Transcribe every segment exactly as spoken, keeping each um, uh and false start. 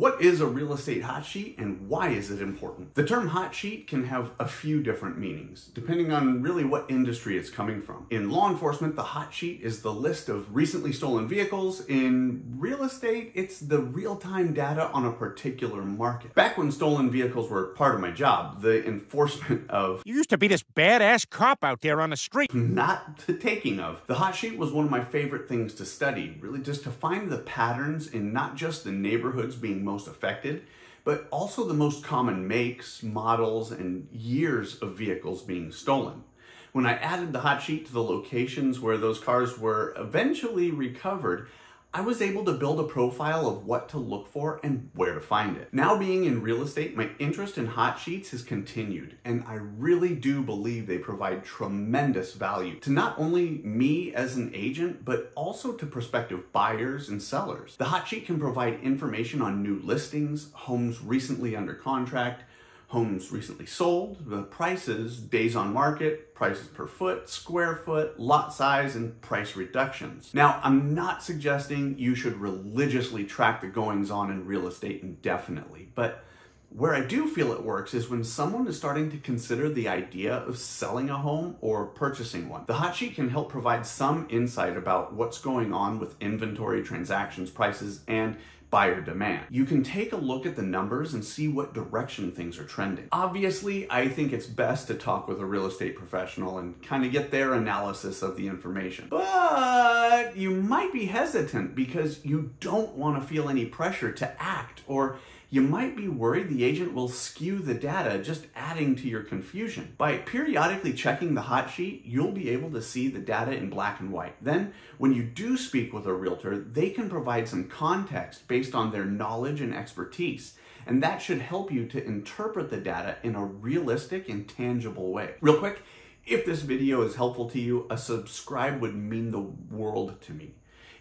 What is a real estate hot sheet and why is it important? The term hot sheet can have a few different meanings, depending on really what industry it's coming from. In law enforcement, the hot sheet is the list of recently stolen vehicles. In real estate, it's the real-time data on a particular market. Back when stolen vehicles were part of my job, the enforcement of "You used to be this badass cop out there on the street," not the taking of. The hot sheet was one of my favorite things to study, really just to find the patterns in not just the neighborhoods being most affected, but also the most common makes, models, and years of vehicles being stolen. When I added the hot sheet to the locations where those cars were eventually recovered, I was able to build a profile of what to look for and where to find it. Now being in real estate, my interest in hot sheets has continued, and I really do believe they provide tremendous value to not only me as an agent, but also to prospective buyers and sellers. The hot sheet can provide information on new listings, homes recently under contract, homes recently sold, the prices, days on market, prices per foot, square foot, lot size, and price reductions. Now, I'm not suggesting you should religiously track the goings-on in real estate indefinitely, but where I do feel it works is when someone is starting to consider the idea of selling a home or purchasing one. The hot sheet can help provide some insight about what's going on with inventory, transactions, prices, and buyer demand. You can take a look at the numbers and see what direction things are trending. Obviously, I think it's best to talk with a real estate professional and kind of get their analysis of the information. But you might be hesitant because you don't want to feel any pressure to act, or you might be worried the agent will skew the data, just adding to your confusion. By periodically checking the hot sheet, you'll be able to see the data in black and white. Then, when you do speak with a realtor, they can provide some context based on their knowledge and expertise, and that should help you to interpret the data in a realistic and tangible way. Real quick, if this video is helpful to you, a subscribe would mean the world to me.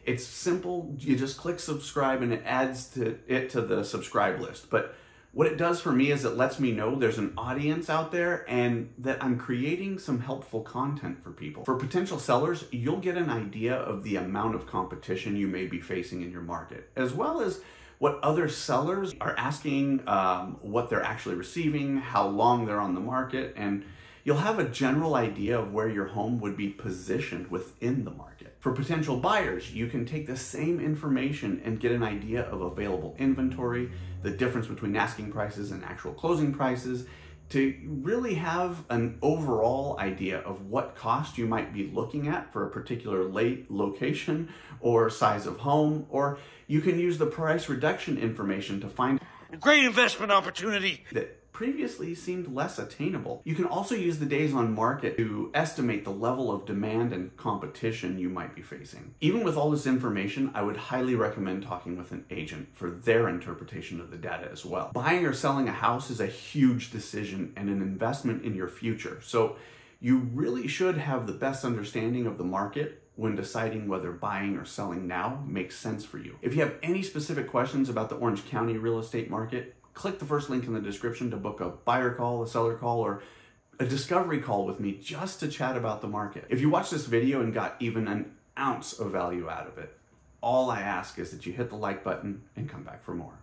It's simple, you just click subscribe and it adds to it to the subscribe list. But what it does for me is it lets me know there's an audience out there and that I'm creating some helpful content for people. For potential sellers, you'll get an idea of the amount of competition you may be facing in your market, as well as what other sellers are asking, um, what they're actually receiving, how long they're on the market, and you'll have a general idea of where your home would be positioned within the market. For potential buyers, you can take the same information and get an idea of available inventory, the difference between asking prices and actual closing prices, to really have an overall idea of what cost you might be looking at for a particular late location or size of home, or you can use the price reduction information to find a great investment opportunity that previously seemed less attainable. You can also use the days on market to estimate the level of demand and competition you might be facing. Even with all this information, I would highly recommend talking with an agent for their interpretation of the data as well. Buying or selling a house is a huge decision and an investment in your future, so you really should have the best understanding of the market when deciding whether buying or selling now makes sense for you. If you have any specific questions about the Orange County real estate market, click the first link in the description to book a buyer call, a seller call, or a discovery call with me just to chat about the market. If you watched this video and got even an ounce of value out of it, all I ask is that you hit the like button and come back for more.